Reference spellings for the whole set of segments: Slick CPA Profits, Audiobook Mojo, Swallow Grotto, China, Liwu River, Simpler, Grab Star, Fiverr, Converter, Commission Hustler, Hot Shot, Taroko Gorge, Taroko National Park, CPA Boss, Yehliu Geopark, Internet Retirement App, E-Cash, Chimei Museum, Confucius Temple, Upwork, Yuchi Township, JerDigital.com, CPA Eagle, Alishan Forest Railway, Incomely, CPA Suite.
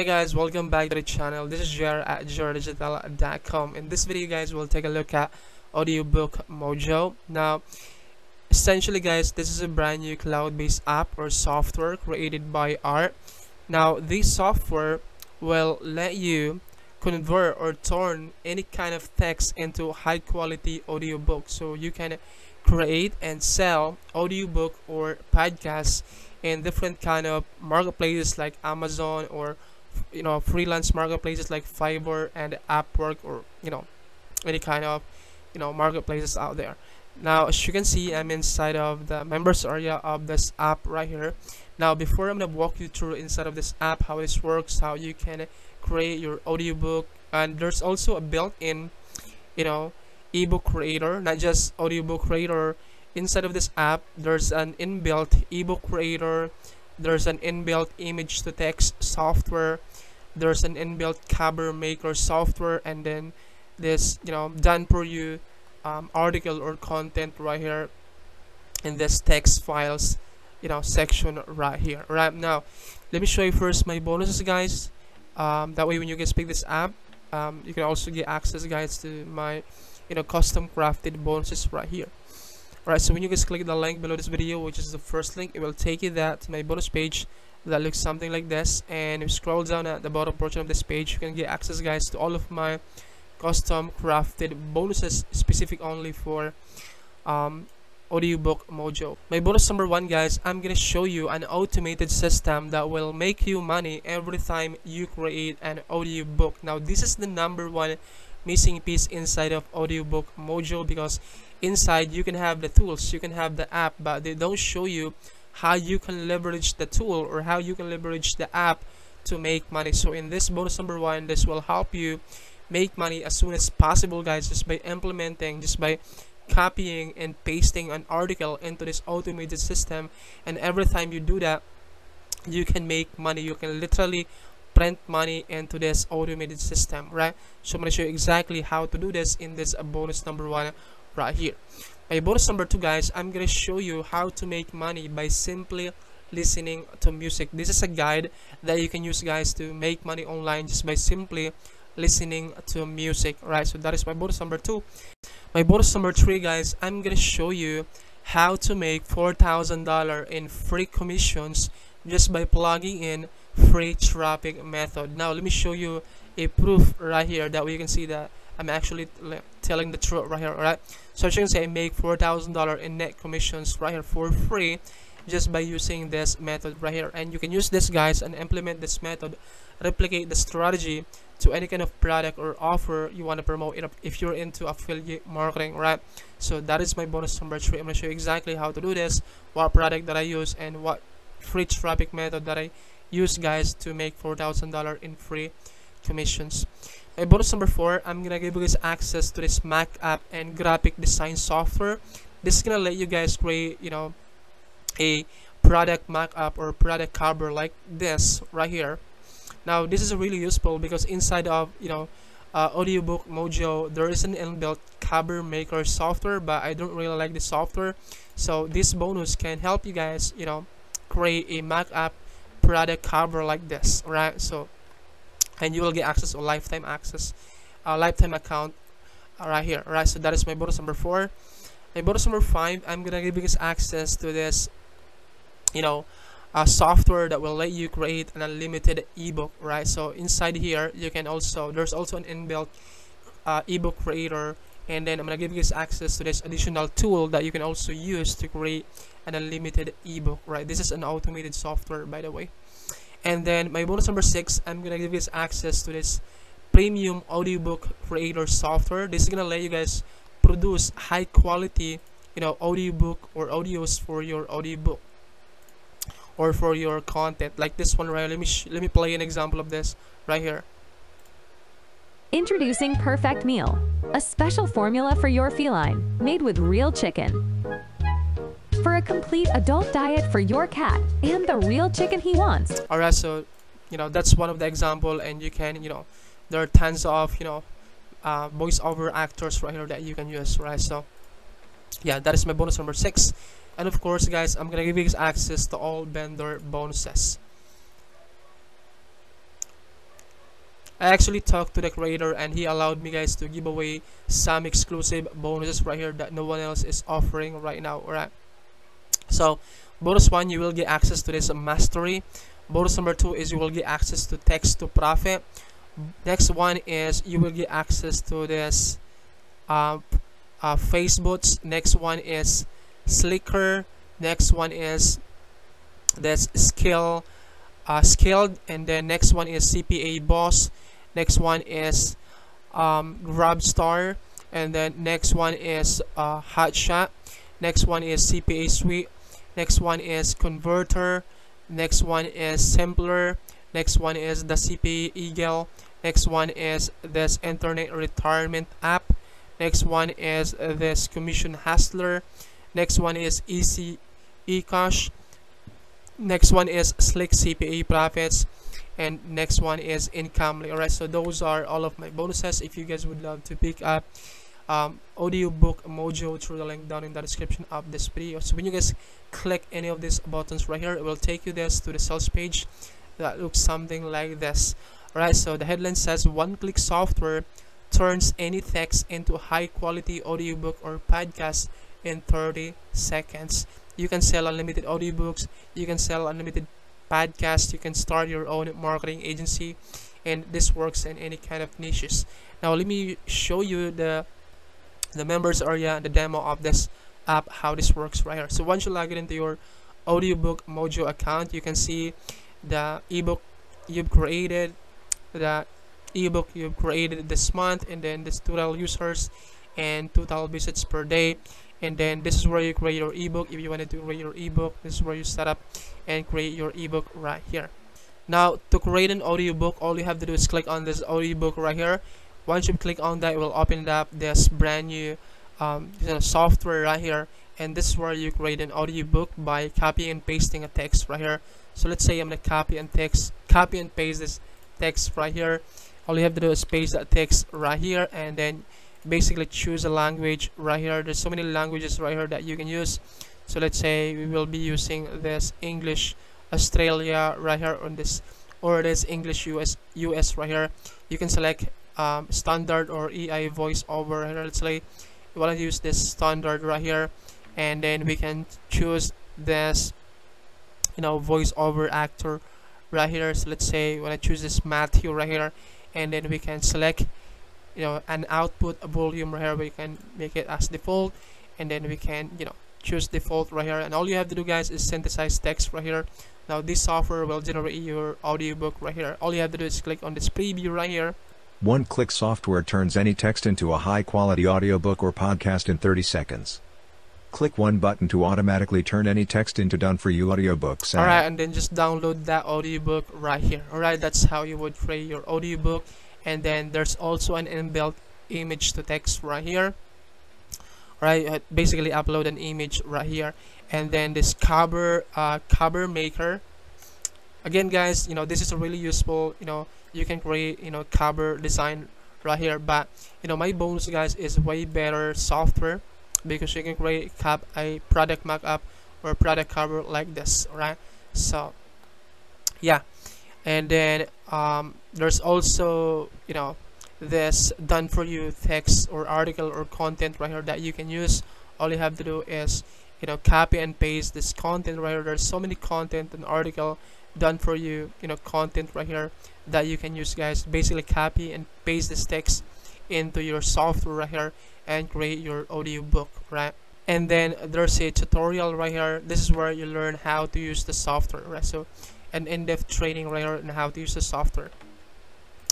Hey guys, welcome back to the channel. This is Jer at JerDigital.com. In this video guys, we'll take a look at Audiobook Mojo. Now essentially guys, this is a brand new cloud-based app or software created by Art. Now this software will let you convert or turn any kind of text into high quality audiobook, so you can create and sell audiobook or podcasts in different kind of marketplaces like Amazon, or you know, freelance marketplaces like Fiverr and Upwork, or you know, any kind of marketplaces out there. Now as you can see, I'm inside of the members area of this app right here. Now before I'm gonna walk you through inside of this app how this works, how you can create your audiobook, and there's also a built-in ebook creator, not just audiobook creator. Inside of this app there's an inbuilt ebook creator, there's an inbuilt image to text software, there's an inbuilt cover maker software, and then this done for you article or content right here in this text files section right here. Right now let me show you first my bonuses guys, that way when you guys pick this app you can also get access guys to my custom crafted bonuses right here. Alright, so when you guys click the link below this video, which is the first link, it will take you that to my bonus page that looks something like this, and if you scroll down at the bottom portion of this page, you can get access guys to all of my custom crafted bonuses specific only for Audiobook Mojo. My bonus number one guys, I'm gonna show you an automated system that will make you money every time you create an audiobook. Now this is the number one missing piece inside of Audiobook Mojo, because inside you can have the tools, you can have the app, but they don't show you how you can leverage the tool or how you can leverage the app to make money. So in this bonus number one, this will help you make money as soon as possible guys, just by implementing, just by copying and pasting an article into this automated system. And every time you do that, you can make money, you can literally print money into this automated system, right? So I'm going to show you exactly how to do this in this bonus number one right here. My bonus number two guys, I'm going to show you how to make money by simply listening to music. This is a guide that you can use guys to make money online just by simply listening to music, right? So that is my bonus number two. My bonus number three guys, I'm going to show you how to make $4,000 in free commissions just by plugging in free traffic method. Now let me show you a proof right here, that way you can see that I'm actually telling the truth right here. Alright, so as you can see, I make $4,000 in net commissions right here for free just by using this method right here. And you can use this guys and implement this method, replicate the strategy to any kind of product or offer you want to promote it if you're into affiliate marketing, right? So that is my bonus number three. I'm going to show you exactly how to do this, what product that I use, and what free traffic method that I use guys to make $4,000 in free commissions. My bonus number four, I'm gonna give you guys access to this Mac app and graphic design software. This is gonna let you guys create a product Mac app or product cover like this right here. Now this is really useful because inside of Audiobook Mojo there is an inbuilt cover maker software, but I don't really like the software, so this bonus can help you guys create a Mac app product cover like this, right? So and you will get access to lifetime access, lifetime account right here, right? So that is my bonus number four. My bonus number five, I'm gonna give you guys access to this software that will let you create an unlimited ebook, right? So inside here you can also, there's also an inbuilt ebook creator, and then I'm gonna give you guys access to this additional tool that you can also use to create an unlimited ebook, right? This is an automated software by the way. And then my bonus number six, I'm gonna give you guys access to this premium audiobook creator software. This is gonna let you guys produce high quality audiobook or audios for your audiobook or for your content like this one, right? Let me play an example of this right here. Introducing Perfect Meal, a special formula for your feline made with real chicken. For a complete adult diet for your cat and the real chicken he wants. Alright, so that's one of the example, and you can there are tons of voiceover actors right here that you can use, right? So yeah, that is my bonus number six. And of course guys, I'm gonna give you access to all vendor bonuses. I actually talked to the creator and he allowed me guys to give away some exclusive bonuses right here that no one else is offering right now. Alright, so bonus 1, you will get access to this mastery. Bonus number 2 is you will get access to text to profit. Next one is you will get access to this Facebooks. Next one is Slicker. Next one is that's skilled, and then next one is CPA Boss. Next one is Grab Star, and then next one is Hot Shot. Next one is CPA Suite. Next one is Converter. Next one is Simpler. Next one is the CPA Eagle. Next one is this Internet Retirement App. Next one is this Commission Hustler. Next one is E-Cash. Next one is Slick CPA Profits, and next one is Incomely. Alright, so those are all of my bonuses. If you guys would love to pick up Audiobook Mojo through the link down in the description of this video. So when you guys click any of these buttons right here, it will take you guys to the sales page that looks something like this. Alright, so the headline says one-click software turns any text into high-quality audiobook or podcast in 30 seconds. You can sell unlimited audiobooks, you can sell unlimited podcasts, you can start your own marketing agency, and this works in any kind of niches. Now let me show you the members area and the demo of this app, how this works right here. So once you log into your Audiobook Mojo account, you can see the ebook you've created, the ebook you've created this month, and then this total users and total visits per day, and then this is where you create your ebook. If you wanted to create your ebook, this is where you set up and create your ebook right here. Now to create an audiobook, all you have to do is click on this audiobook right here. Once you click on that, it will open up this brand new software right here, and this is where you create an audiobook by copying and pasting a text right here. So let's say I'm gonna copy and paste this text right here. All you have to do is paste that text right here, and then basically choose a language right here. There's so many languages right here that you can use. So let's say we will be using this English Australia right here on this, or this English US right here. You can select standard or AI voiceover right here. Let's say we want to use this standard right here, and then we can choose this voiceover actor right here. So let's say we want to choose this Matthew right here, and then we can select an output volume right here. We can make it as default, and then we can choose default right here, and all you have to do guys is synthesize text right here. Now this software will generate your audiobook right here. All you have to do is click on this preview right here. One click software turns any text into a high quality audiobook or podcast in 30 seconds. Click one button to automatically turn any text into done for you audiobooks. Alright, and then just download that audiobook right here. Alright, that's how you would create your audiobook. And then there's also an inbuilt image to text right here. Alright, basically upload an image right here, and then this cover maker. Again guys, this is really useful. You can create cover design right here, but my bonus guys is way better software, because you can create a product mockup or product cover like this, right? So yeah, and then there's also this done for you text or article or content right here that you can use. All you have to do is copy and paste this content right here. There's so many content and article done for you content right here that you can use guys. Basically copy and paste this text into your software right here and create your audiobook, right? And then there's a tutorial right here. This is where you learn how to use the software, right? So an in-depth training right here on how to use the software.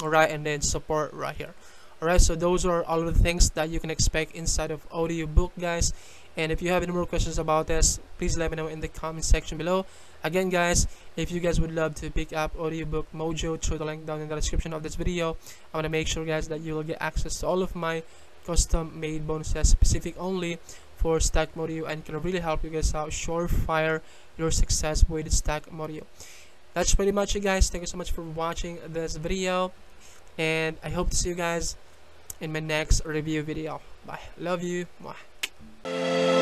Alright, and then support right here. Alright, so those are all the things that you can expect inside of audiobook guys. And if you have any more questions about this, please let me know in the comment section below. Again guys, if you guys would love to pick up Audiobook Mojo through the link down in the description of this video, I want to make sure guys that you will get access to all of my custom made bonuses specific only for Stack Mojo, and can really help you guys out surefire your success with Stack Mojo. That's pretty much it guys. Thank you so much for watching this video, and I hope to see you guys in my next review video. Bye. Love you. Mwah.